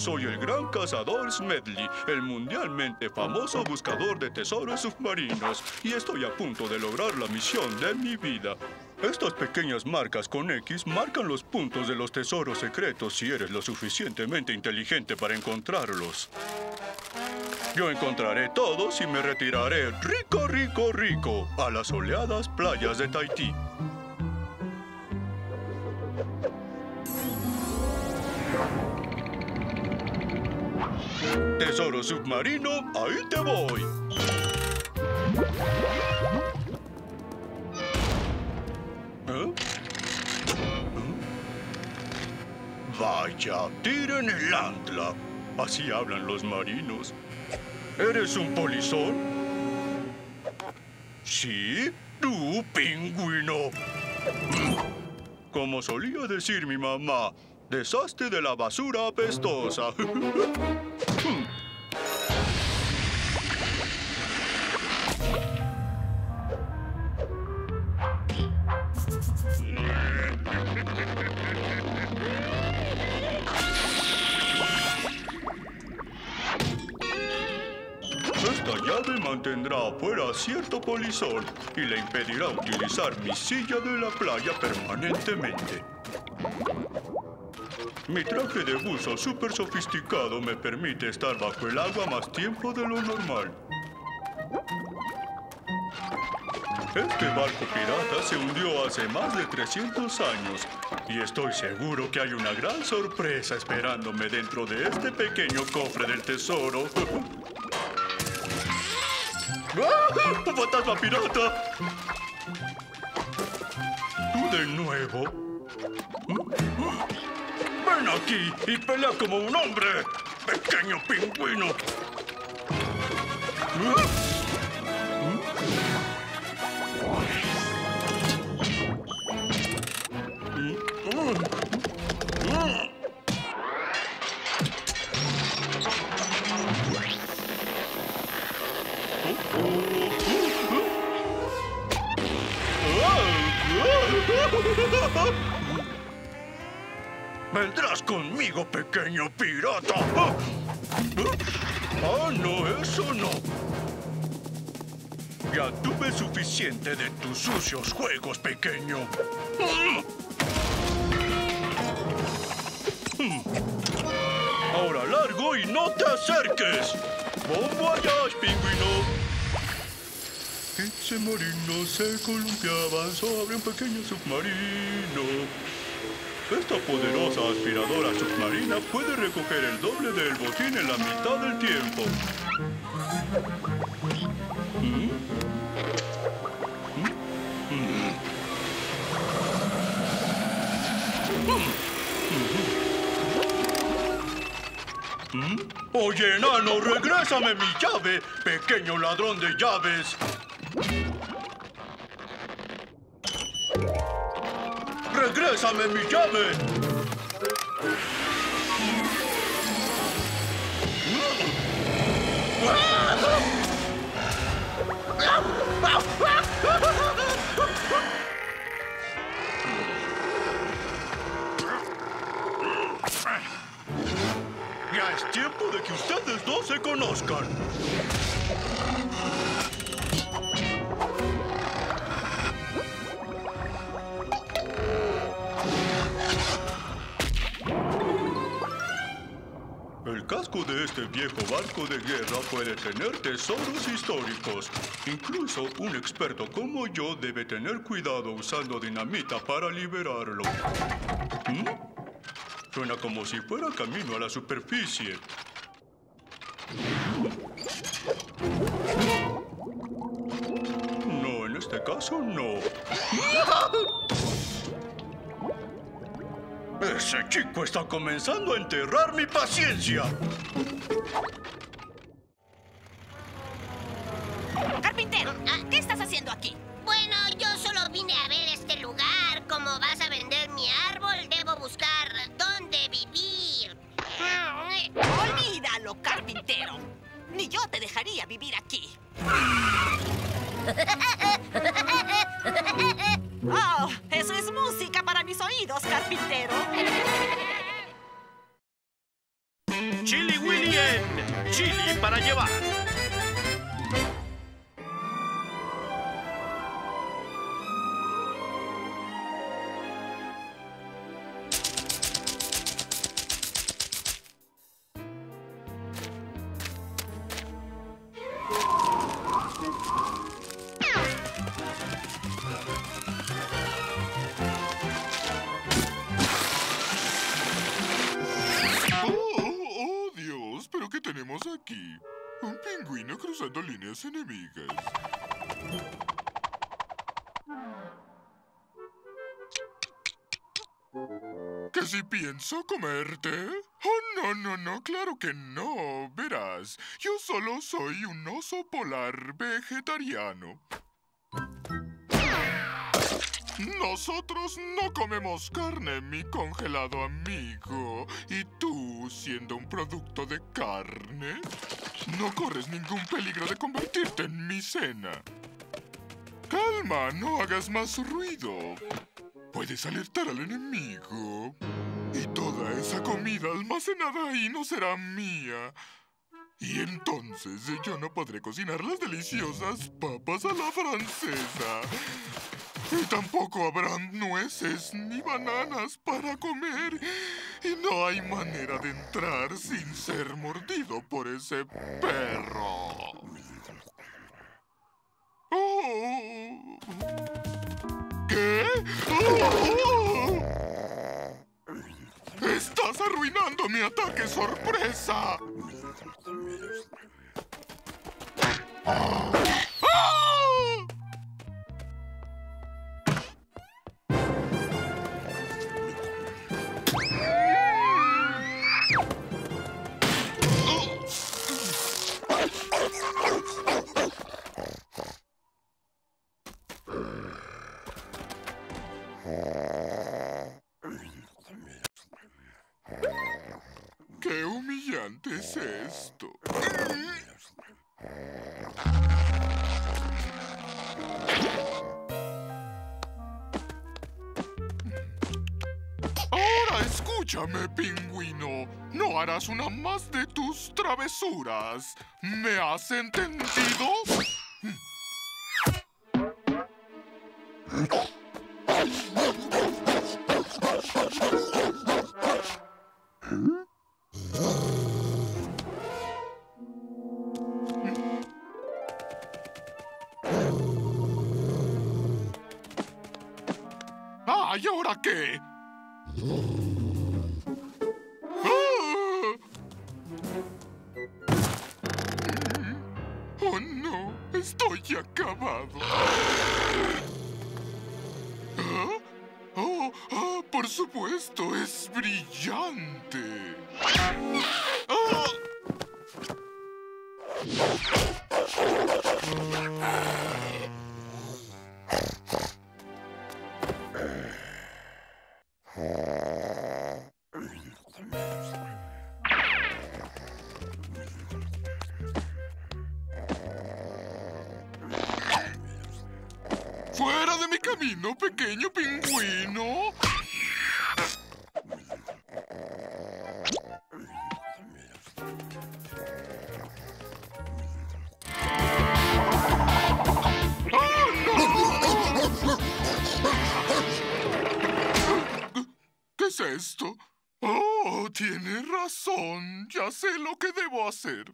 Soy el gran cazador Smedley, el mundialmente famoso buscador de tesoros submarinos, y estoy a punto de lograr la misión de mi vida. Estas pequeñas marcas con X marcan los puntos de los tesoros secretos si eres lo suficientemente inteligente para encontrarlos. Yo encontraré todos y me retiraré rico, rico, rico a las soleadas playas de Tahití. Tesoro submarino, ahí te voy. ¿Eh? Vaya, tiren el ancla. Así hablan los marinos. ¿Eres un polizón? Sí, tú, pingüino. Como solía decir mi mamá, deshazte de la basura apestosa. Mantendrá afuera a cierto polizón y le impedirá utilizar mi silla de la playa permanentemente. Mi traje de buzo súper sofisticado me permite estar bajo el agua más tiempo de lo normal. Este barco pirata se hundió hace más de 300 años y estoy seguro que hay una gran sorpresa esperándome dentro de este pequeño cofre del tesoro. ¡Ah! ¡Un fantasma pirata! ¿Tú de nuevo? ¡Ven aquí y pelea como un hombre, pequeño pingüino! ¡Vendrás conmigo, pequeño pirata! ¡Ah, no, eso no! Ya tuve suficiente de tus sucios juegos, pequeño. Ahora largo y no te acerques. ¡Bon voyage, pingüino! Ese marino se columpiaba sobre un pequeño submarino. Esta poderosa aspiradora submarina puede recoger el doble del botín en la mitad del tiempo. Oye, enano, regrésame mi llave, pequeño ladrón de llaves. ¡Regrésame mi llave! Ya es tiempo de que ustedes dos se conozcan. El casco de este viejo barco de guerra puede tener tesoros históricos. Incluso un experto como yo debe tener cuidado usando dinamita para liberarlo. Suena como si fuera camino a la superficie. No, en este caso no. ¡Ese chico está comenzando a enterrar mi paciencia! Carpintero, ¿qué estás haciendo aquí? Bueno, yo solo vine a ver este lugar. Como vas a vender mi árbol, debo buscar dónde vivir. Olvídalo, carpintero. Ni yo te dejaría vivir aquí. ¡Oh! ¡Eso es música para mis oídos, carpintero! arañas enemigas. ¿Que si pienso comerte? Oh, no, no, no, claro que no. Verás, yo solo soy un oso polar vegetariano. Nosotros no comemos carne, mi congelado amigo. Y tú, siendo un producto de carne, no corres ningún peligro de convertirte en mi cena. Calma, no hagas más ruido. Puedes alertar al enemigo. Y toda esa comida almacenada ahí no será mía. Y entonces yo no podré cocinar las deliciosas papas a la francesa. Y tampoco habrán nueces ni bananas para comer. Y no hay manera de entrar sin ser mordido por ese perro. Oh. ¿Qué? Oh. ¡Estás arruinando mi ataque sorpresa! Oh. ¡Qué humillante es esto! Ahora escúchame, pingüino. No harás una más de tus travesuras. ¿Me has entendido? Ah, ¿y ahora qué? ¡Ah! Oh no, estoy acabado. ¿Ah? Oh, oh, por supuesto, es brillante. ¡Ah! ¡Fuera de mi camino, pequeño pingüino! ¿Qué es esto? Oh, tienes razón. Ya sé lo que debo hacer.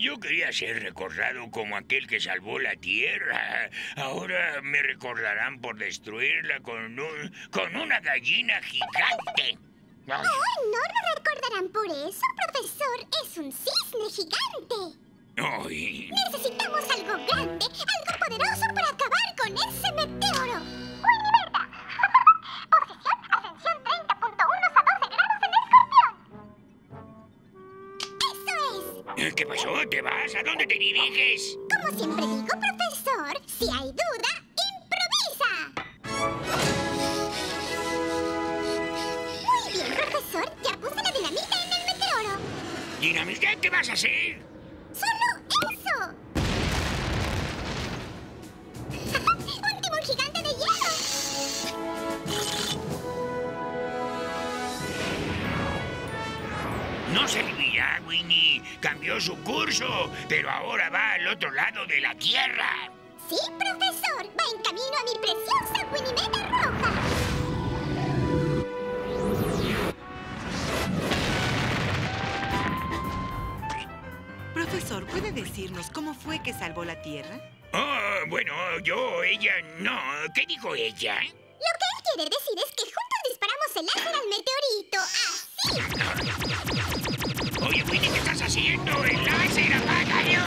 Yo quería ser recordado como aquel que salvó la Tierra. Ahora me recordarán por destruirla con una gallina gigante. Ay. ¡Oh, no lo recordarán por eso, profesor! ¡Es un cisne gigante! Ay. Necesitamos algo grande, algo poderoso para acabar con ese meteoro. ¡Univerda! Posición, ascensión 30.1 a 12 grados en Escorpión. ¡Eso es! ¿Qué pasó? ¿Te vas? ¿A dónde te diriges? Como siempre digo, profesor, si hay duda, ¿dinamita? ¿Qué vas a hacer? ¡Solo eso! ¡Un timón gigante de hielo! No servirá, Winnie. Cambió su curso, pero ahora va al otro lado de la Tierra. Sí, profesor. Va en camino a mi preciosa Winnie Roja. Profesor, ¿puede decirnos cómo fue que salvó la Tierra? Oh, bueno, ella no. ¿Qué dijo ella? Lo que él quiere decir es que juntos disparamos el láser al meteorito. ¡Así! Oye, Winnie, ¿qué estás haciendo? ¡El láser, apágalo!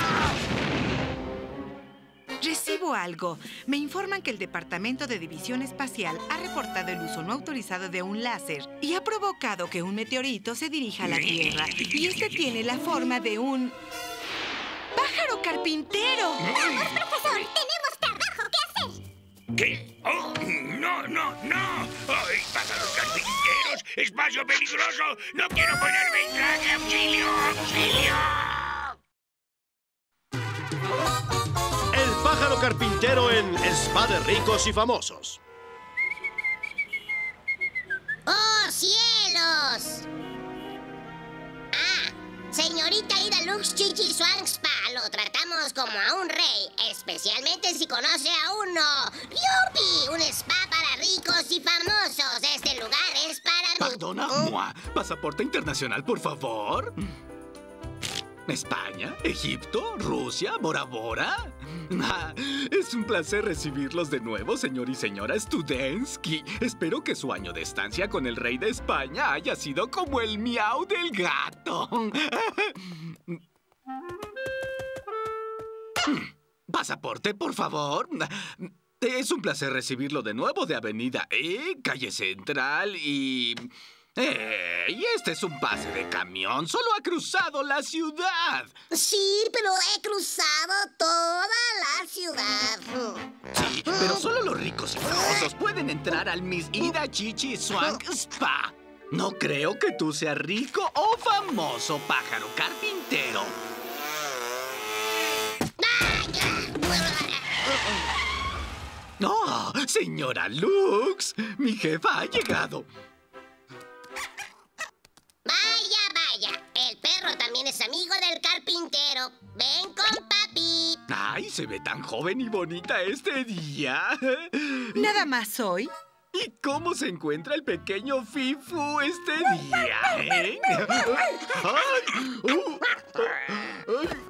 Recibo algo. Me informan que el Departamento de División Espacial ha reportado el uso no autorizado de un láser y ha provocado que un meteorito se dirija a la Tierra. Y este tiene la forma de un... ¡pájaro carpintero! ¡Vamos, profesor! ¡Tenemos trabajo que hacer! ¿Qué? ¡Oh! ¡No, no, no! ¡Ay, pájaros carpinteros! ¡Espacio peligroso! ¡No quiero ponerme en traje! ¡Auxilio! ¡Auxilio! El pájaro carpintero en Spa de Ricos y Famosos. ¡Oh, cielos! Señorita Ida Lux Chichi Swank Spa, lo tratamos como a un rey, especialmente si conoce a uno. ¡Yupi! Un spa para ricos y famosos. Este lugar es para... Perdona, Moa. ¿Pasaporte internacional, por favor? ¿España? ¿Egipto? ¿Rusia? ¿Bora Bora? Es un placer recibirlos de nuevo, señor y señora Studensky. Espero que su año de estancia con el rey de España haya sido como el miau del gato. ¿Pasaporte, por favor? Es un placer recibirlo de nuevo de Avenida E, Calle Central y... ¡Ey! Este es un pase de camión. Solo ha cruzado la ciudad. Sí, pero he cruzado toda la ciudad. Sí, pero solo los ricos y famosos pueden entrar al Miss Ida Chichi Swank Spa. No creo que tú seas rico o famoso, pájaro carpintero. ¡No! ¡Oh, señora Lux! Mi jefa ha llegado. Es amigo del carpintero. Ven con papi. Ay, se ve tan joven y bonita este día. ¿Nada más hoy? ¿Y cómo se encuentra el pequeño Fifu este día?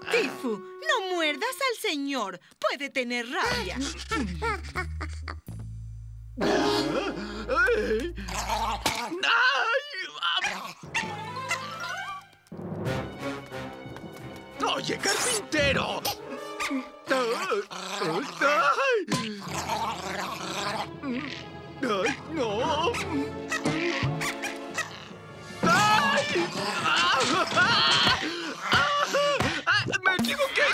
Fifu, no muerdas al señor. Puede tener rabia. ¡Ay! ¡Oye, carpintero! ¡Ay! ¡Ay, no! ¡Ay! ¡Me equivoqué!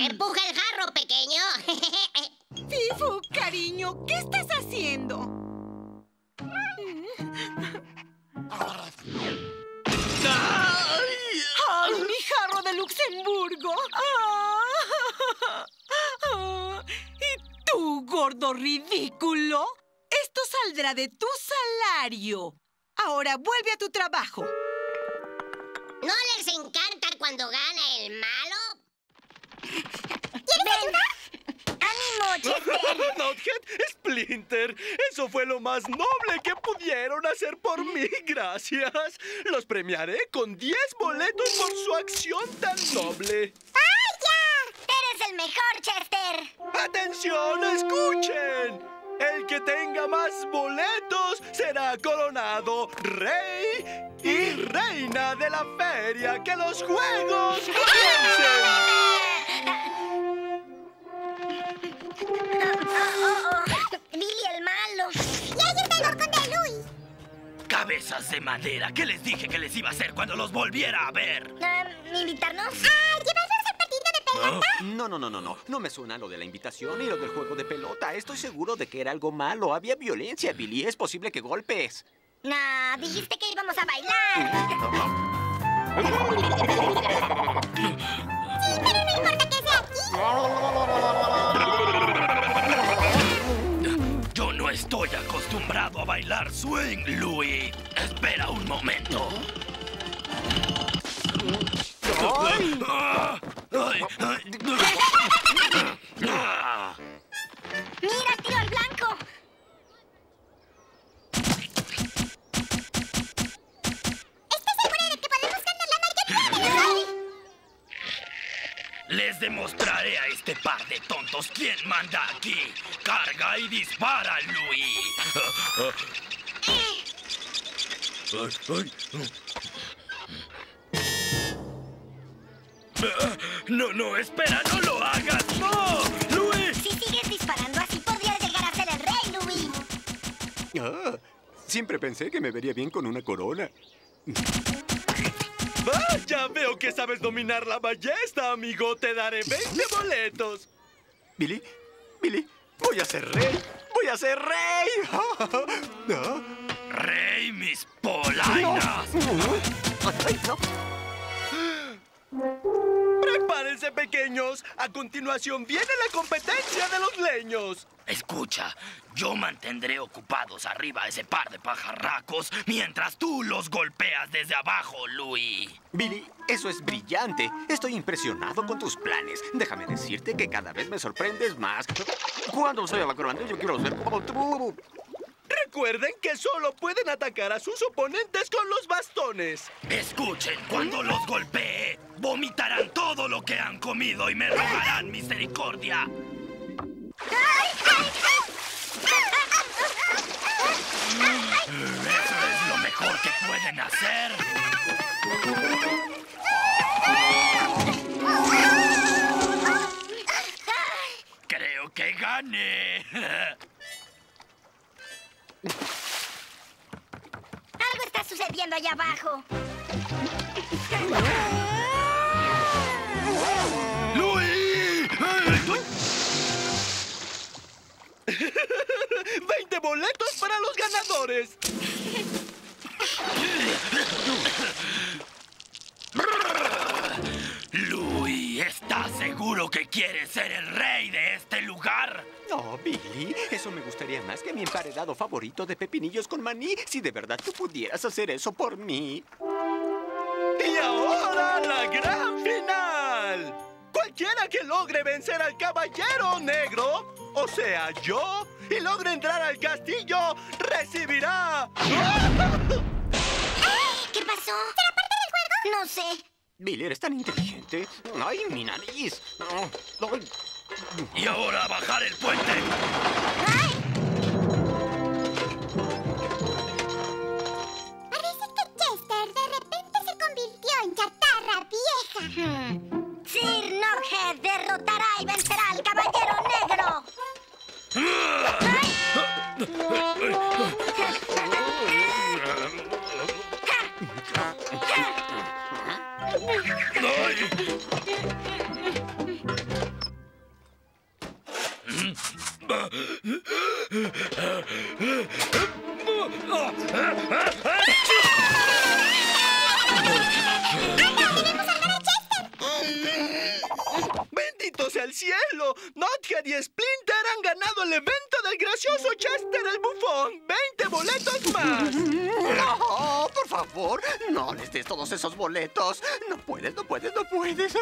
¡Empuja el jarro, pequeño! Fifu, cariño, ¿qué estás haciendo? ¡Ay, mi jarro de Luxemburgo! ¿Y tú, gordo ridículo? Esto saldrá de tu salario. Ahora vuelve a tu trabajo. ¿No les encanta cuando gana el malo? ¿Quieres ayudar? Nothead, Splinter, eso fue lo más noble que pudieron hacer por mí, gracias. Los premiaré con 10 boletos por su acción tan noble. ¡Vaya! ¡Eres el mejor, Chester! ¡Atención, escuchen! El que tenga más boletos será coronado rey y reina de la feria. ¡Que los juegos comiencen! Billy el malo. ¡Y hay un dolor con de Luis! Cabezas de madera. ¿Qué les dije que les iba a hacer cuando los volviera a ver? ¿Invitarnos? ¿Llevarnos al partido de pelota? No. No me suena lo de la invitación y lo del juego de pelota. Estoy seguro de que era algo malo. Había violencia, Billy. Es posible que golpes. No, dijiste que íbamos a bailar. Sí, pero no importa que sea aquí. Estoy acostumbrado a bailar swing, Louie. Espera un momento. ¡Mira, tiro al blanco! ¿Estás segura de que podemos ganar la mayoría de los... Les demostraré a este par de tontos quién manda aquí. ¡Carga y dispara, Louie! No, no, espera, no lo hagas, no, Louie. Si sigues disparando así, podrías llegar a ser el rey, Louie. Ah, siempre pensé que me vería bien con una corona. Ah, ya veo que sabes dominar la ballesta, amigo. Te daré 20 boletos. Billy, Billy, voy a ser rey. ¡Voy a ser rey! ¿Ah? ¡Rey, mis polainas! No. Ay, no. ¡Prepárense, pequeños! A continuación viene la competencia de los leños. Escucha, yo mantendré ocupados arriba ese par de pajarracos mientras tú los golpeas desde abajo, Louie. Billy, eso es brillante. Estoy impresionado con tus planes. Déjame decirte que cada vez me sorprendes más. Cuando estoy evacuando, yo quiero ser como tú. Recuerden que solo pueden atacar a sus oponentes con los bastones. Escuchen, cuando los golpee, vomitarán todo lo que han comido y me rogarán misericordia. Eso es lo mejor que pueden hacer. Creo que gané. Algo está sucediendo allá abajo. ¡Louie! ¡20 boletos para los ganadores! Louie, ¿estás seguro que quieres ser el rey de este lugar? No, Billy, eso me gustaría más que mi emparedado favorito de pepinillos con maní. Si de verdad tú pudieras hacer eso por mí. Y ahora la gran final. Cualquiera que logre vencer al caballero negro, o sea, yo, y logre entrar al castillo, recibirá... ¿Qué pasó? ¿Será parte del juego? No sé. Billy, eres tan inteligente. ¡Ay, mi nariz! ¡Ay! Y ahora, bajar el puente. ¡Ay! Parece que Chester de repente se convirtió en chatarra vieja. Sir Noghead derrotará y vencerá al caballero negro. ¡Bendito sea el cielo! Notchhead y Splinter han ganado el evento del gracioso Chester el bufón. ¡20 boletos más! ¡No! ¡Por favor! ¡No les des todos esos boletos! ¡No puedes, no puedes, no puedes!